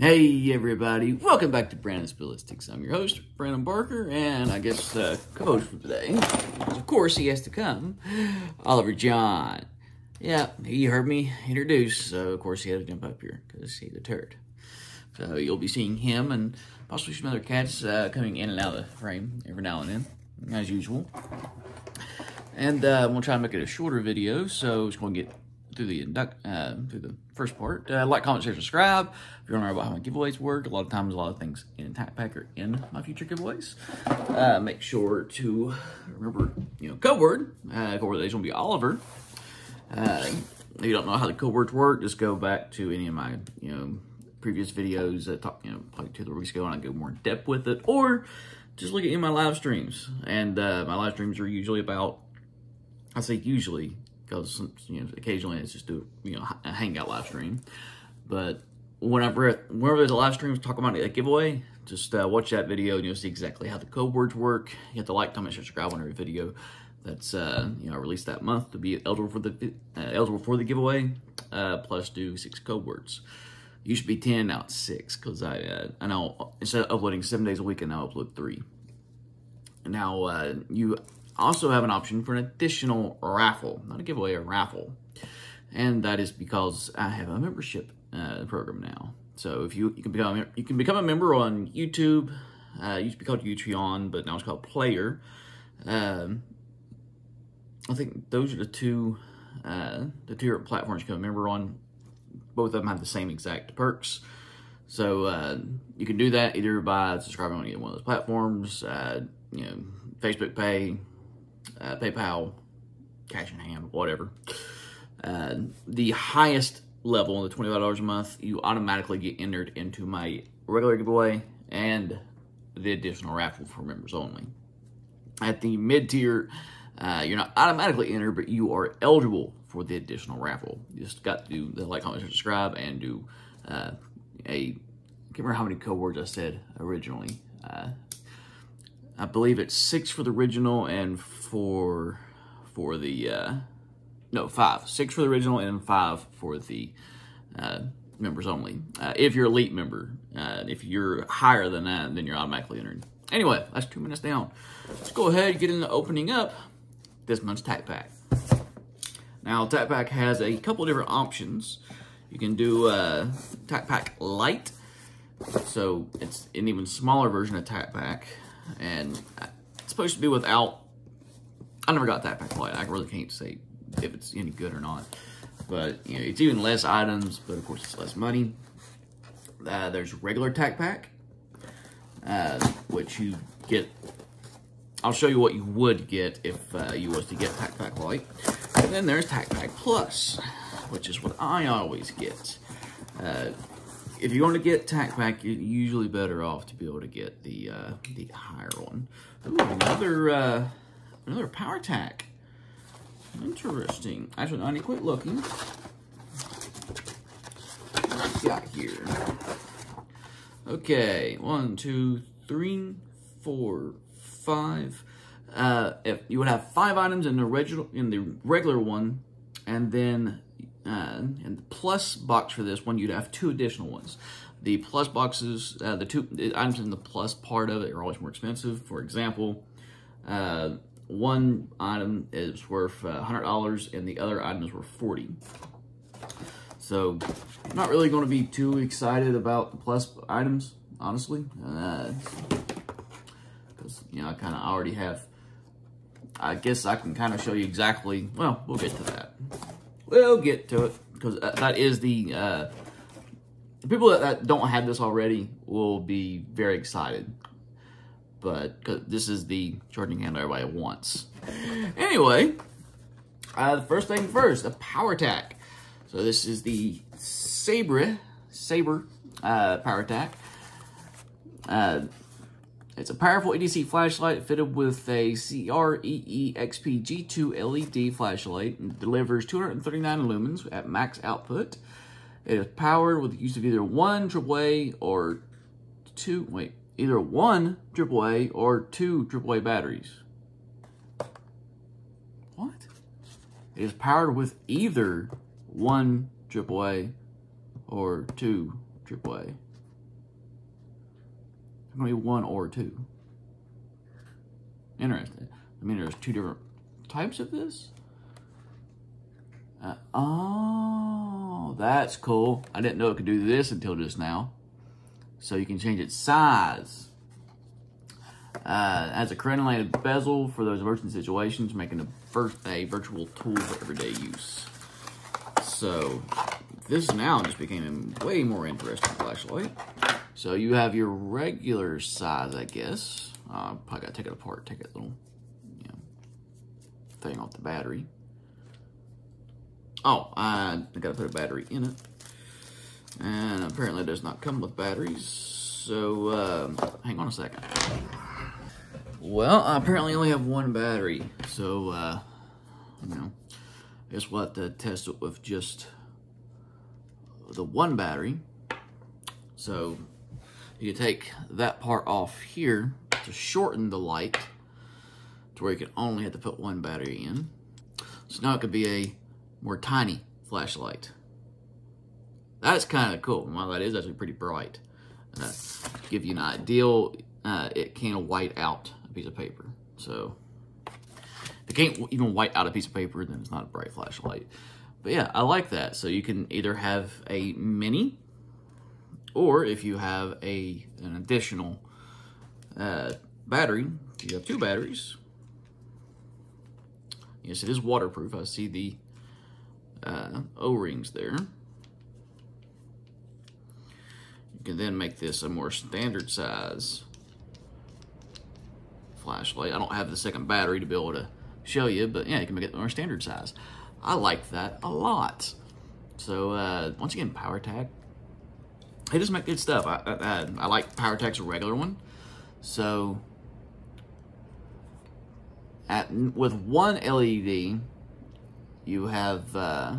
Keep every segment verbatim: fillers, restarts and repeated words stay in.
Hey everybody, welcome back to Brandon's Ballistics. I'm your host, Brandon Barker, and I guess the co-host for today, of course he has to come, Oliver John. Yeah, he heard me introduce, so of course he had to jump up here, because he's a turd. So you'll be seeing him and possibly some other cats uh, coming in and out of the frame every now and then, as usual. And uh, I'm going to try and make it a shorter video, so it's going to get through the induct, uh, through the first part. Uh, like, comment, share, subscribe. If you want to know about how my giveaways work, a lot of times, a lot of things in TacPack are in my future giveaways. Uh, make sure to remember, you know, code word. Uh, code word today's going to be Oliver. Uh, if you don't know how the code words work, just go back to any of my, you know, previous videos that talk, you know, like two or three weeks ago, and I go more in depth with it, or just look at any of my live streams. And uh, my live streams are usually about, I say usually, because, you know, occasionally it's just do, you know, a hangout live stream. But whenever, whenever there's a live stream talking about a giveaway, just uh, watch that video and you'll see exactly how the code words work. You have to like, comment, share, subscribe on every video that's, uh, you know, released that month to be eligible for the, uh, eligible for the giveaway, uh, plus do six code words. It used to be ten, now it's six, because I, uh, I now, instead of uploading seven days a week, I now upload three. Now, uh, you also have an option for an additional raffle, not a giveaway, a raffle. And that is because I have a membership uh, program now. So if you, you can become you can become a member on YouTube. Uh, it used to be called Utreon, but now it's called Player. Um, I think those are the two uh, the two platforms you can become a member on. Both of them have the same exact perks. So uh, you can do that either by subscribing on either one of those platforms, uh, you know, Facebook Pay, Uh, PayPal, cash in hand, whatever. Uh, the highest level, the twenty-five dollars a month, you automatically get entered into my regular giveaway and the additional raffle for members only. At the mid-tier, uh, you're not automatically entered, but you are eligible for the additional raffle. You just got to do the like, comment, subscribe, and do uh, a, I can't remember how many code words I said originally. Uh, I believe it's six for the original and four for the, uh, no, five. Six for the original and five for the uh, members only. Uh, if you're elite member, uh, if you're higher than that, then you're automatically entered. Anyway, that's two minutes down. Let's go ahead and get into opening up this month's TacPack. Now, TacPack has a couple different options. You can do uh, TacPack Lite. So it's an even smaller version of TacPack. And it's supposed to be without, I never got TacPack Lite. I really can't say if it's any good or not. But, you know, it's even less items, but of course it's less money. Uh, there's regular TacPack, uh, which you get, I'll show you what you would get if uh, you was to get TacPack Lite. And then there's TacPack Plus, which is what I always get. Uh, If you're going to get TacPack, you're usually better off to be able to get the uh, the higher one. Ooh, another uh, another PowerTac. Interesting. Actually, I need to quit looking. What we got here? Okay, one, two, three, four, five. Uh, if you would have five items in the regular in the regular one, and then. Uh, and the plus box for this one, you'd have two additional ones. The plus boxes, uh, the two the items in the plus part of it are always more expensive. For example, uh, one item is worth uh, one hundred dollars and the other item is worth forty dollars. So, I'm not really going to be too excited about the plus items, honestly. Because, uh, you know, I kind of already have, I guess I can kind of show you exactly, well, we'll get to that. We'll get to it, because that is the, uh, the people that, that don't have this already will be very excited. But, cause this is the charging handle everybody wants. Anyway, uh, the first thing first, the PowerTac. So this is the Sabre, Sabre uh, PowerTac. Uh, it's a powerful E D C flashlight fitted with a C R E E X P G two L E D flashlight and delivers two hundred thirty-nine lumens at max output. It is powered with the use of either one triple A or two, wait, either one triple A or two triple A batteries. What? It is powered with either one triple A or two triple A gonna be one or two. Interesting. I mean, there's two different types of this. Uh, oh, that's cool. I didn't know it could do this until just now. So you can change its size. Uh, as a crenellated bezel for those emergency situations, making the first a virtual tool for everyday use. So this now just became a way more interesting flashlight. So you have your regular size, I guess. Uh, probably gotta take it apart, take that little you know, thing off the battery. Oh, I gotta put a battery in it. And apparently it does not come with batteries. So, uh, hang on a second. Well, I apparently only have one battery. So, uh, you know, I guess we'll have to test it with just the one battery. So, you can take that part off here to shorten the light to where you can only have to put one battery in. So now it could be a more tiny flashlight. That's kind of cool. Well, that is actually pretty bright. Uh, to give you an ideal, uh, it can white out a piece of paper. So, if it can't even white out a piece of paper, then it's not a bright flashlight. But yeah, I like that. So you can either have a mini, or if you have a an additional uh, battery, you have two batteries. Yes, it is waterproof. I see the uh, O-rings there. You can then make this a more standard size flashlight. I don't have the second battery to be able to show you, but yeah, you can make it more standard size. I like that a lot. So uh, once again, PowerTac. They just make good stuff. I, I, I like PowerTac's regular one. So at, with one L E D, you have uh,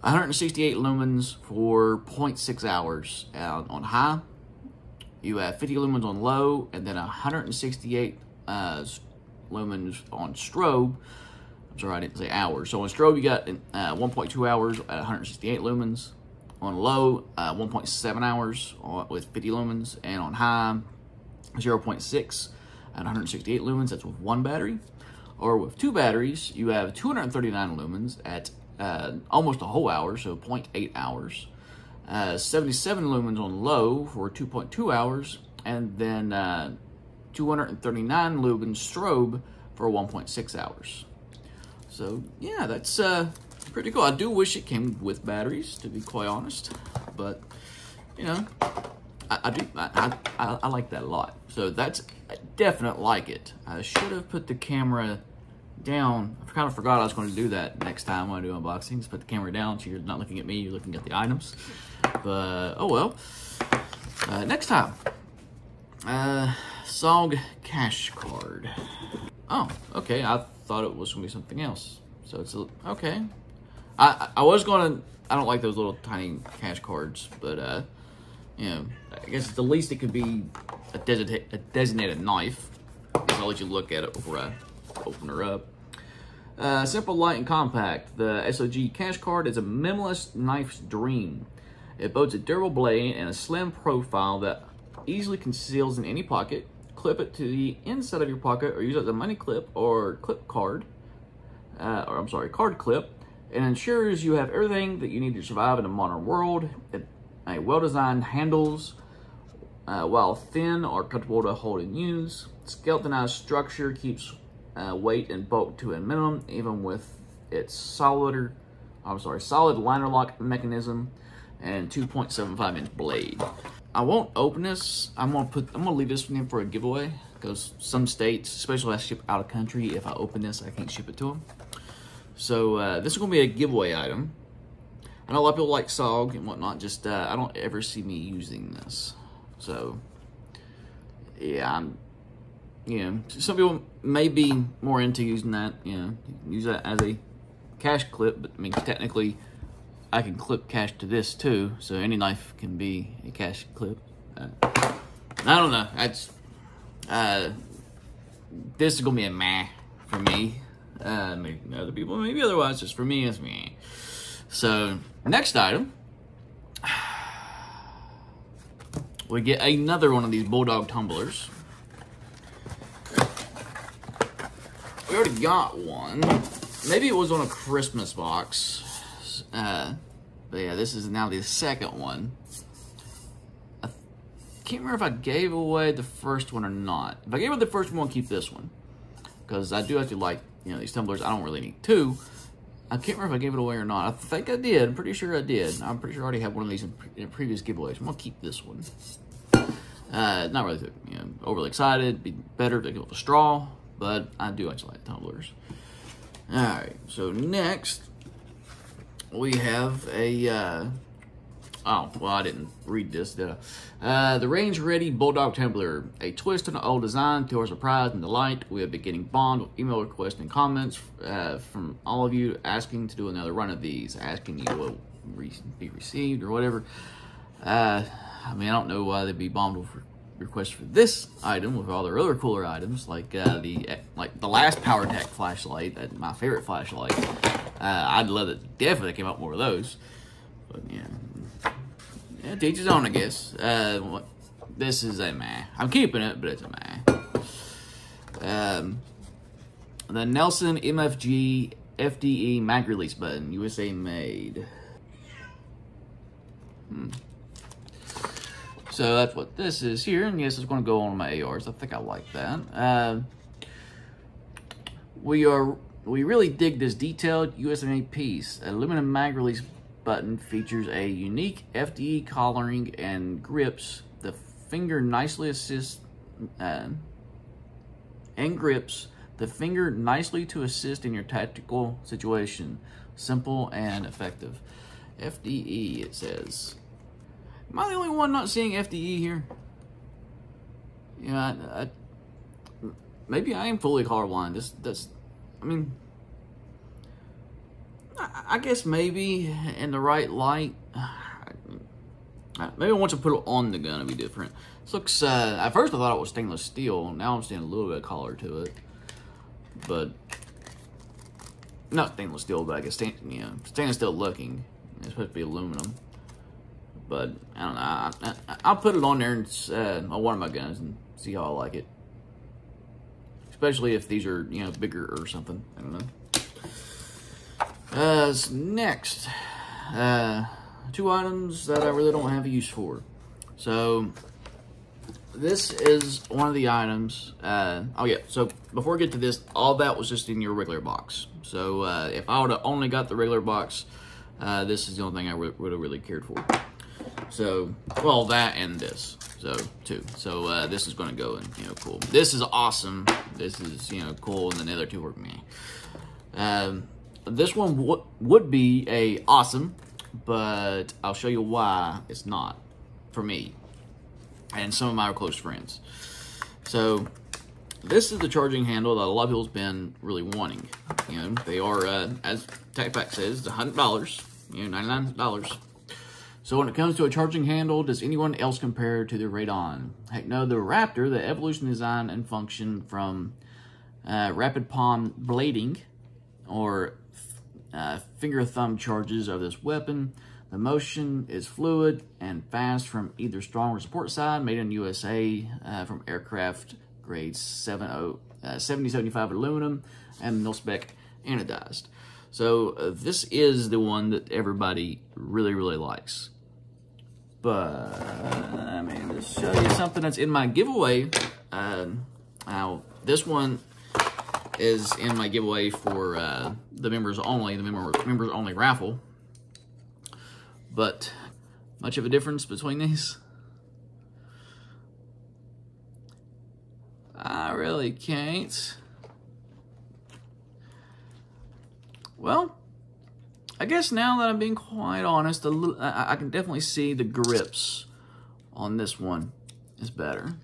one hundred sixty-eight lumens for zero point six hours on high. You have fifty lumens on low, and then one hundred sixty-eight uh, lumens on strobe. I'm sorry, I didn't say hours. So on strobe, you got uh, one point two hours at one hundred sixty-eight lumens. On low, uh, one point seven hours with fifty lumens, and on high, zero point six at one hundred sixty-eight lumens. That's with one battery. Or with two batteries, you have two hundred thirty-nine lumens at uh, almost a whole hour, so zero point eight hours. Uh, seventy-seven lumens on low for two point two hours, and then uh, two hundred thirty-nine lumens strobe for one point six hours. So yeah, that's uh, pretty cool. I do wish it came with batteries, to be quite honest, but you know, I, I do I, I I like that a lot. So that's a definite like it. I should have put the camera down. I kind of forgot I was going to do that next time when I do unboxings. Put the camera down so you're not looking at me. You're looking at the items. But oh well. Uh, next time, uh, S O G cash card. Oh, okay. I thought it was going to be something else. So it's a, okay. I, I was gonna, I don't like those little tiny cash cards, but, uh, you know, I guess at the least it could be a, desi a designated knife. I guess I'll let you look at it before I open her up. Uh, simple, light, and compact. The S O G cash card is a minimalist knife's dream. It boasts a durable blade and a slim profile that easily conceals in any pocket. Clip it to the inside of your pocket or use it as a money clip or clip card, uh, or I'm sorry, card clip. It ensures you have everything that you need to survive in a modern world. It, a well-designed handles, uh, while thin or comfortable to hold and use. Skeletonized structure keeps uh, weight and bulk to a minimum, even with its solider, I'm sorry, solid liner lock mechanism and two point seven five inch blade. I won't open this. I'm gonna put. I'm gonna leave this one in for a giveaway because some states, especially if I ship out of country, if I open this, I can't ship it to them. So uh, this is going to be a giveaway item. I know a lot of people like S O G and whatnot, just uh, I don't ever see me using this. So yeah, I'm, you know, some people may be more into using that, you know, use that as a cash clip, but I mean, technically I can clip cash to this too, so any knife can be a cash clip. Uh, I don't know, that's, uh, this is going to be a meh for me. Uh, maybe other people, maybe otherwise, just for me, it's me. So, next item. we get another one of these Bulldog tumblers. We already got one. Maybe it was on a Christmas box. Uh, but yeah, this is now the second one. I can't remember if I gave away the first one or not. If I gave away the first one, I'll keep this one. Because I do actually like, you know, these tumblers. I don't really need two. I can't remember if I gave it away or not. I think I did. I'm pretty sure I did. I'm pretty sure I already had one of these in, pre in a previous giveaways. I'm going to keep this one. Uh, not really, you know, overly excited. Be better to give up a straw. But I do actually like tumblers. All right. So next, we have a... Uh, oh, well, I didn't read this, did I? Uh, the Range Ready Bulldog Tumbler. A twist on the old design to our surprise and delight. We have been getting bombed with email requests and comments uh, from all of you asking to do another run of these. Asking you will re be received or whatever. Uh, I mean, I don't know why they'd be bombed with requests for this item with all their other cooler items, like uh, the like the last PowerTac flashlight, that my favorite flashlight. Uh, I'd love it definitely came out more of those, but yeah, yeah, to each his own, I guess. Uh, what, this is a meh. I'm keeping it, but it's a meh. Um, the Nelson M F G F D E mag release button, U S A made. Hmm. So that's what this is here, and yes, it's going to go on my A Rs. I think I like that. Uh, we are we really dig this detailed U S M A piece. Aluminum mag release button features a unique F D E collaring and grips. The finger nicely assists uh, and grips the finger nicely to assist in your tactical situation. Simple and effective. F D E, it says. Am I the only one not seeing F D E here? Yeah, I, I, maybe I am fully colorblind. This, that's, I mean, I, I guess maybe in the right light. Maybe once I put it on the gun, it'd be different. This looks. Uh, at first, I thought it was stainless steel. Now I'm seeing a little bit of color to it, but not stainless steel. But I guess stain, you know, stainless steel looking. It's supposed to be aluminum. But I don't know. I, I, I'll put it on there and, uh, on one of my guns and see how I like it. Especially if these are, you know, bigger or something. I don't know. Uh, so next, uh, two items that I really don't have a use for. So this is one of the items. Uh, oh yeah. So before I get to this, all that was just in your regular box. So uh, if I would have only got the regular box, uh, this is the only thing I would have really cared for. So, well, that and this, so two. So uh, this is going to go and, you know, cool. This is awesome. This is, you know, cool. And then the other two were meh. Um, this one would be a awesome, but I'll show you why it's not for me and some of my close friends. So this is the charging handle that a lot of people's been really wanting. You know, they are, uh, as TacPack says, it's one hundred dollars, you know, ninety-nine dollars. So when it comes to a charging handle, does anyone else compare to the Radon? Heck no, the Raptor, the evolution design and function from uh, rapid palm blading or uh, finger thumb charges of this weapon. The motion is fluid and fast from either strong or support side, made in U S A uh, from aircraft grade seventy seventy-five aluminum and mil-spec anodized. So uh, this is the one that everybody really, really likes. But, I mean, to show you something that's in my giveaway, uh, now, this one is in my giveaway for uh, the members only, the member, members only raffle. But, much of a difference between these? I really can't. Well, I guess now that I'm being quite honest, a little, I, I can definitely see the grips on this one is better.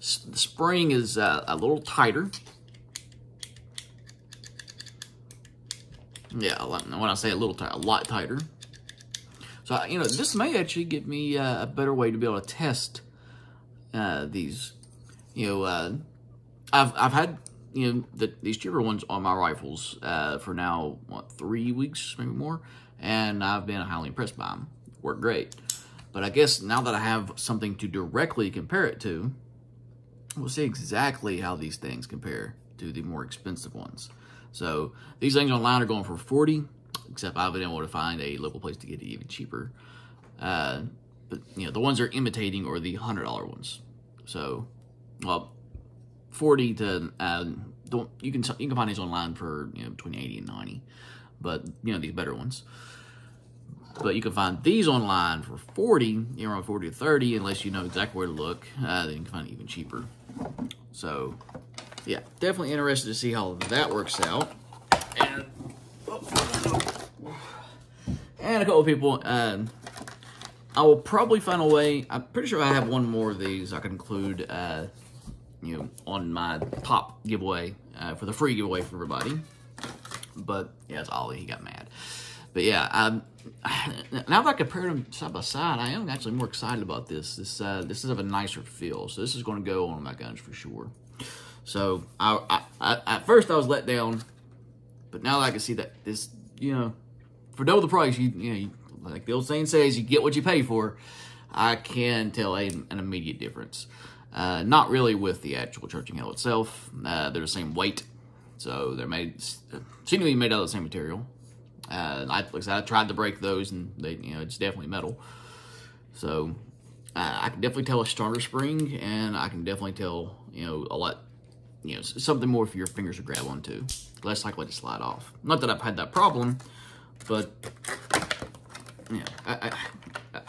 S the spring is uh, a little tighter. Yeah, when I say a little tight, a lot tighter. So, you know, this may actually give me uh, a better way to be able to test uh, these. You know, uh, I've, I've had... You know, the, these cheaper ones on my rifles uh, for now, what, three weeks, maybe more? And I've been highly impressed by them. work great. But I guess now that I have something to directly compare it to, we'll see exactly how these things compare to the more expensive ones. So these things online are going for forty dollars, except I've been able to find a local place to get it even cheaper. Uh, but, you know, the ones they're imitating are the one hundred dollar ones. So, well, forty to, uh, don't, you can, you can find these online for, you know, between eighty and ninety, but, you know, these better ones. But you can find these online for forty, you know, around forty to thirty, unless you know exactly where to look. Uh, then you can find it even cheaper. So, yeah, definitely interested to see how that works out. And, oh, and a couple of people, uh, I will probably find a way. I'm pretty sure if I have one more of these I can include, uh, you know, on my pop giveaway, uh, for the free giveaway for everybody. But, yeah, it's Ollie. He got mad. But, yeah, I'm, now that I compared them side by side, I am actually more excited about this. This uh, this is of a nicer feel, so this is going to go on my guns for sure. So I, I, I at first I was let down, but now that I can see that this, you know, for double the price, you, you know, you, like the old saying says, you get what you pay for. I can tell a, an immediate difference. Uh, not really with the actual charging handle itself. Uh, they're the same weight, so they're made seemingly made out of the same material. Uh, I, like I said, I tried to break those, and they, you know, it's definitely metal. So uh, I can definitely tell a stronger spring, and I can definitely tell, you know, a lot, you know, something more for your fingers to grab onto. Less likely to slide off. Not that I've had that problem, but yeah, I, I,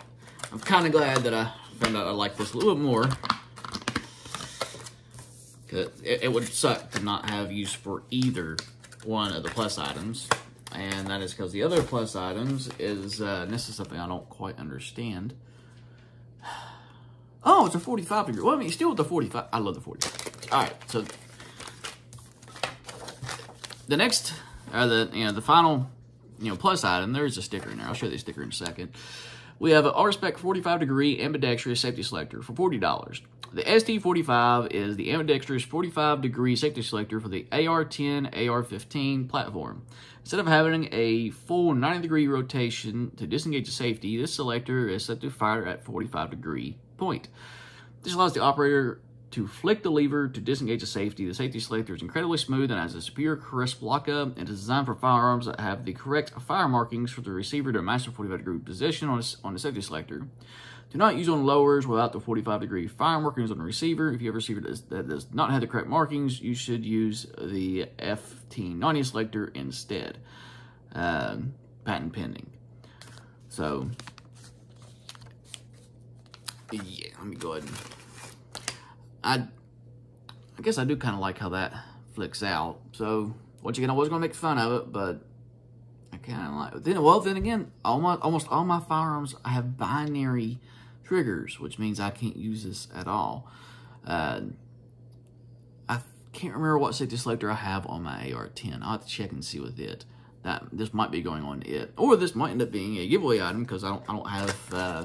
I'm kind of glad that I found out I like this a little bit more. Cause it, it would suck to not have use for either one of the plus items. And that is because the other plus items is, uh, and this is something I don't quite understand. Oh, it's a forty-five degree. Well, I mean, still with the forty-five. I love the forty-five. All right, so the next, or the, you know, the final, you know, plus item, there's a sticker in there. I'll show you the sticker in a second. We have an R-Spec forty-five degree ambidextrous safety selector for forty dollars. The S T forty-five is the ambidextrous forty-five degree safety selector for the A R ten, A R fifteen platform. Instead of having a full ninety degree rotation to disengage the safety, this selector is set to fire at forty-five degree point. This allows the operator to flick the lever to disengage the safety. The safety selector is incredibly smooth and has a superior crisp lockup, and is designed for firearms that have the correct fire markings for the receiver to match the forty-five degree position on, on the safety selector. Do not use on lowers without the forty-five degree fire markings on the receiver. If you have a receiver that does, that does not have the correct markings, you should use the F T ninety selector instead. Um, patent pending. So, yeah, let me go ahead and... I, I guess I do kind of like how that flicks out. So, once again, I was going to make fun of it, but... I kind of like it. Then, well, then again, all my, almost all my firearms I have binary triggers, which means I can't use this at all. Uh, I can't remember what safety selector I have on my A R ten. I'll have to check and see with it. That this might be going on it, or this might end up being a giveaway item because I don't, I don't have. Uh,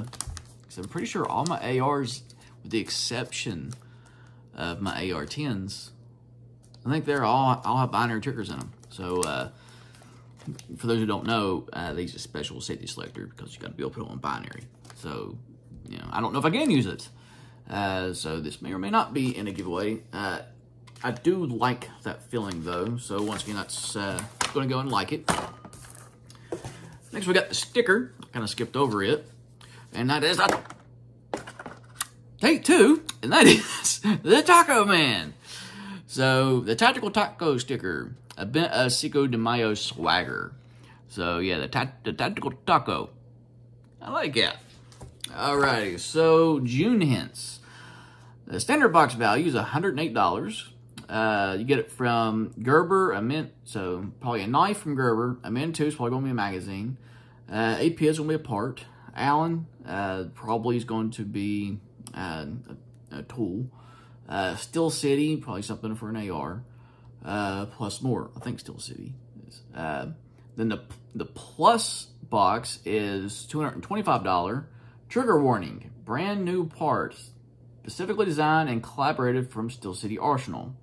cause I'm pretty sure all my A Rs, with the exception of my A R tens, I think they're all all have binary triggers in them. So. Uh, For those who don't know, uh, they use a special safety selector because you got to be able to put it on binary. So, you know, I don't know if I can use it. Uh, so this may or may not be in a giveaway. Uh, I do like that feeling though. So once again, that's uh, going to go and like it. Next, we got the sticker. I kind of skipped over it, and that is uh, take two, and that is the Taco Man. So the Tactical Taco sticker. A, a Cinco de Mayo swagger. So, yeah, the, ta the Tactical Taco. I like it. Alrighty, so June hints. The standard box value is one hundred and eight dollars. Uh, you get it from Gerber, a mint, so probably a knife from Gerber. A mint two is probably going to be a magazine. Uh, A P is going to be a part. Allen uh, probably is going to be uh, a, a tool. Uh, Steel City, probably something for an A R. Uh, plus more, I think Steel City is. Uh, then the the plus box is two hundred twenty-five dollars. Trigger warning, brand new parts, specifically designed and collaborated from Steel City Arsenal.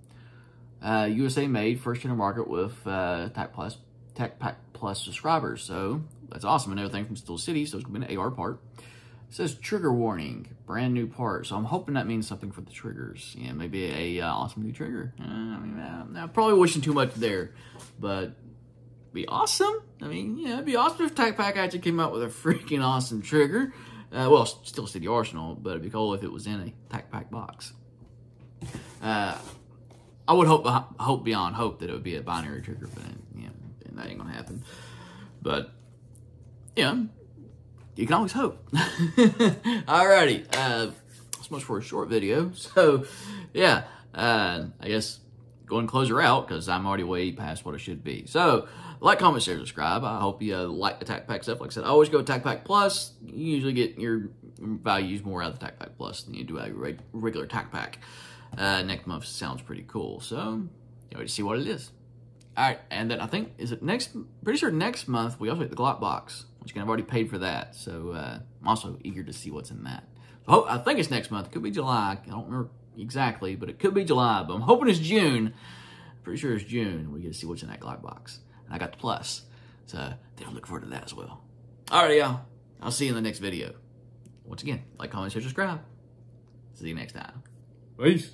Uh, U S A made, first in the market with uh, TacPack Plus subscribers. So That's awesome. Another thing from Steel City, so it's going to be an A R part. It says trigger warning, brand new part. So I'm hoping that means something for the triggers. Yeah, maybe a uh, awesome new trigger. Uh, I mean, I'm uh, probably wishing too much there, but be awesome. I mean, yeah, it'd be awesome if TacPack actually came out with a freaking awesome trigger. Uh, well, Steel City Arsenal, but it'd be cool if it was in a TacPack box. Uh, I would hope hope beyond hope that it would be a binary trigger, but yeah, and that ain't gonna happen. But yeah, you can always hope. Alrighty, uh, that's much for a short video. So yeah, uh, I guess go and close her out because I'm already way past what it should be. So like, comment, share, subscribe. I hope you uh, like the TacPack stuff. Like I said, I always go with TacPack Plus. You usually get your values more out of the TacPack Plus than you do out of your regular TacPack. Uh, next month sounds pretty cool, so you know, to see what it is. All right, and then I think is it next? Pretty sure next month we also get the Glock box, which again, I've already paid for that, so uh, I'm also eager to see what's in that. So I think it's next month. It could be July. I don't remember exactly, but it could be July. But I'm hoping it's June. Pretty sure it's June. We get to see what's in that Glock box, and I got the Plus, so they don't look forward to that as well. All right, y'all. I'll see you in the next video. Once again, like, comment, share, subscribe. See you next time. Peace.